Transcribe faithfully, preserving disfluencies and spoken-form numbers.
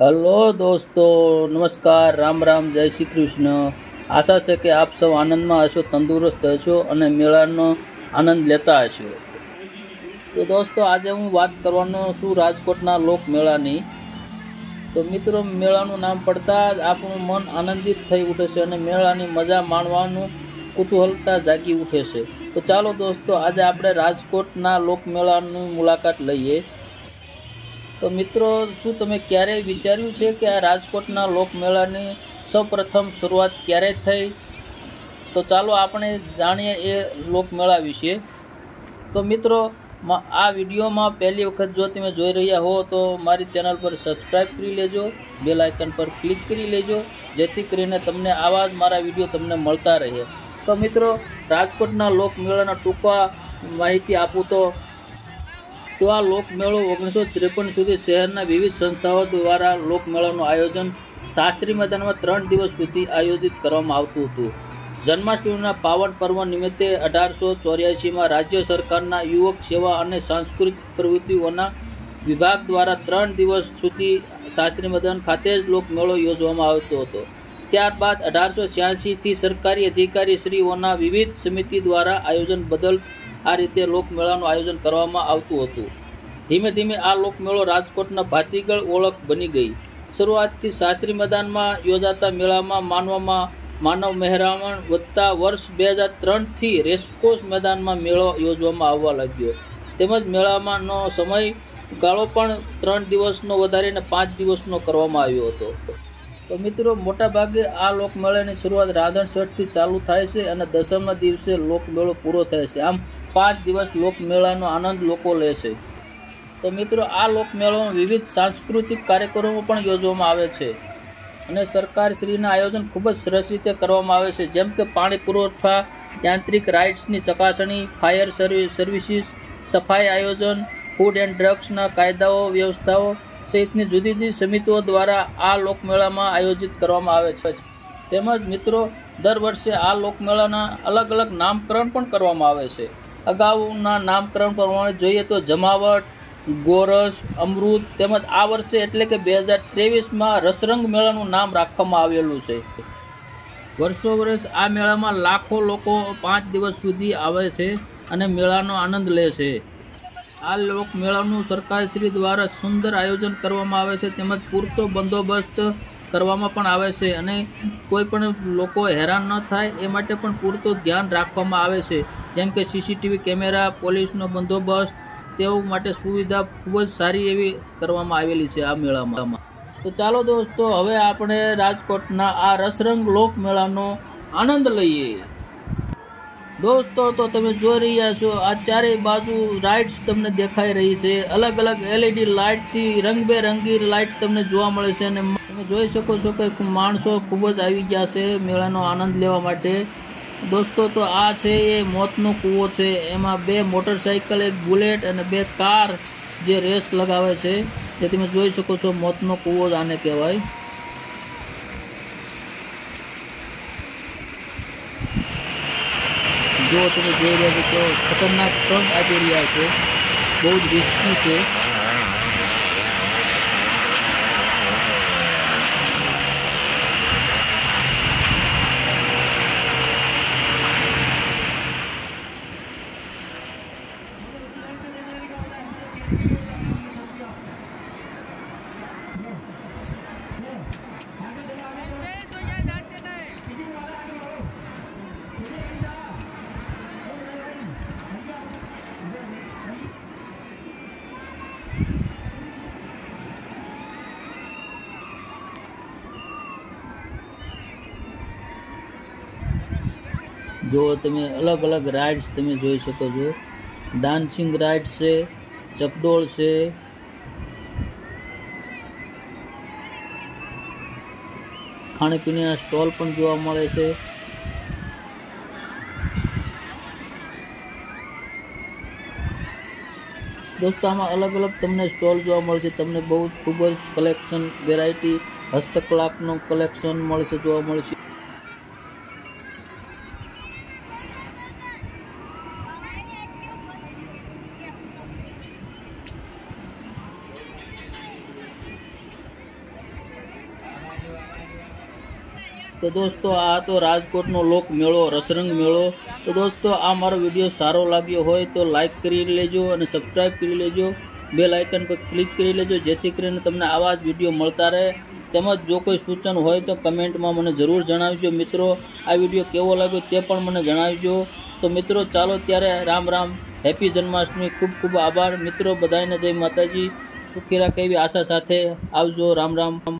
Hello दोस्तों, नमस्कार, राम राम, जय श्री कृष्ण। आशा है कि आप सब आनंद में हशो, तंदुरस्त हशो और मेला आनंद लेता हशो। तो दोस्तों, आज हूँ बात करवानो छूं राजकोटना लोकमेला। तो मित्रों, मेलानुं नाम पड़ता आपनुं मन आनंदित थई उठे छे अने मेलानी मजा माणवानुं कुतूहलता जागी उठे छे। तो चालो दोस्तों, आज आपणे राजकोटना लोकमेलानी मुलाकात लईए। तो मित्रों, शुं तमे क्यारेय विचार्युं छे कि आ राजकोटना लोकमेलानी सौप्रथम शुरुआत क्यारे थई? तो चालो आपणे जाणीए ए लोकमेला विशे। तो मित्रों, आ वीडियो में पहली वक्त जो तमे जोई रह्या हो तो मारी चैनल पर सब्सक्राइब करी लेजो, बेल आइकन पर क्लिक करी लेजो, जेथी करीने तमने आवा ज मारा वीडियो तमने मळता रहे। तो मित्रों, राजकोटना लोकमेळाना टूंका माहिती आपू तो तो आ लोकमेळो ओगनीसो त्रेपन सुधी शहरना विविध संस्थाओं द्वारा लोकमेळानुं आयोजन शास्त्री मैदान में त्रण दिवस सुधी आयोजित करवामां आवतुं हतुं। जन्माष्टमीना पावन पर्व निमित्ते अठार सौ चौरासी में राज्य सरकारना युवक सेवा और सांस्कृतिक प्रवृत्तिओना विभाग द्वारा त्रण दिवस सुधी शास्त्री मैदान खाते ज लोकमेळो योजवामां आवतो हतो। त्यारबाद अठार सौ छियासी थी सरकारी अधिकारी श्रीओना विविध समिति द्वारा आयोजन बदल आ रीते लोकमेळानुं आयोजन करवामां आवतुं हतुं। धीमे धीमे आ लोकमेळो राजकोटना भातीगळ ओळख बनी गई। शुरुआत शास्त्री मैदान में योजाता मेला में मानवामां मानव मेहरामण वत्ता वर्ष दो हज़ार तीन थी रेसकोर्स मैदान में मेलो योजवामां आववा लाग्यो। तेमज मेळामांनो समय गाळो पण त्रण दिवसनो वधारीने पांच दिवसनो करवामां आव्यो हतो। तो मित्रों, मोटा भागे आ लोकमेळानी शुरुआत रांधणसठથી चालू थाय छे अने दशमना दिवसे लोकमेळो पूरो थाय छे। आम पांच दिवस लोकमेळानो आनंद लोको ले छे। तो मित्रों, आ लोकमेळामां विविध सांस्कृतिक कार्यक्रमो पण योजवामां आवे छे अने सरकार श्रीना आयोजन खूब ज सरस रीते करवामां आवे छे। जेम के पाणी पुरवठा, यांत्रिक राइट्सनी चकासणी, फायर सर्विसीस, सफाई आयोजन, फूड एंड ड्रग्सना कायदाओ व्यवस्थाओ सहितनी जुदी जुदी समितिओ द्वारा आ लोकमेळामां आयोजित करवामां आवे छे। तेमज मित्रों, दर वर्षे आ लोकमेळाना अलग अलग नामकरण पण करवामां आवे छे। अगाऊना नामकरण प्रमाणे जोईए तो जमावट, गोरस, अमृत तेमज आ वर्षे एटले के दो हज़ार तेवीस में रसरंग मेलानुं नाम राखवामां आवेलुं छे। वर्षो वर्ष आ मेळामां लाखों लोको पांच दिवस सुधी आवे छे अने मेळानो आनंद ले छे। आ लोक मेळानुं सरकारश्री द्वारा सुंदर आयोजन करवामां आवे छे, तेमज पूरतो बंदोबस्त करवामां पण आवे छे अने कोई पण लोको हैरान न थाय ए माटे पण पूरतो ध्यान राखवामां आवे छे। जेम के सीसीटीवी कैमेरा, पोलीसनो बंदोबस्त તેઓ માટે સુવિધા ખૂબ જ સારી એવી કરવામાં આવેલી છે આ મેળામાં। તો ચાલો દોસ્તો, હવે આપણે રાજકોટના આ રસરંગ લોકમેળાનો આનંદ લઈએ। દોસ્તો, તો તમે જોઈ રહ્યા છો આ ચારે બાજુ લાઇટ્સ તમને દેખાઈ રહી છે। અલગ અલગ એલઈડી લાઇટથી રંગબેરંગી લાઇટ તમને જોવા મળે છે અને તમે જોઈ શકો છો કે માણસો ખૂબ જ આવી ગયા છે મેળાનો આનંદ લેવા માટે। दोस्तों, तो आ छे ये मौतनो कूवो छे। एमां बे मोटरसाइकल, एक बुलेट अने बे कार जे रेस लगावे छे, जे तमे जोई शको छो। मौतनो कूवो आने कहेवाय। जो तमे जोई रह्या छो केवो खतरनाक स्टंट आपी रह्या छे, बहु ज रिस्की छे। जो तमे अलग अलग राइड्स तमे जोई शको छो। डांसिंग राइड्स से, चकडोल से, खाने पीने ना स्टॉल पण जोवा मळे छे। दोस्तों, आमां अलग अलग तमने स्टॉल जोवा मळे छे। तमने बहुत खूब ज कलेक्शन, वेरायटी हस्तकलानो कलेक्शन मळे छे, जोवा मळे छे। तो दोस्तों आ तो राजकोटनो लोक मेलो रसरंग मेलो। तो दोस्तों आ मारो विडियो सारो लाग्यो होय तो लाइक करी लेजो और सब्सक्राइब करी लेजो, बेल आइकन पर क्लिक करी लेजो जेथी करीने तमने आवा ज विडियो मळता रहे। तेमज जो कोई सूचन होय तो कमेंट में मने जरूर जणावजो मित्रों। आ विडियो केवो लाग्यो ते पण मने जणावजो। तो मित्रों चालो त्यारे राम राम, हैप्पी जन्माष्टमी, खूब खूब आभार मित्रों, बधाईने जय माताजी, सुखी राखे एवी आशा साथे आवजो, राम राम।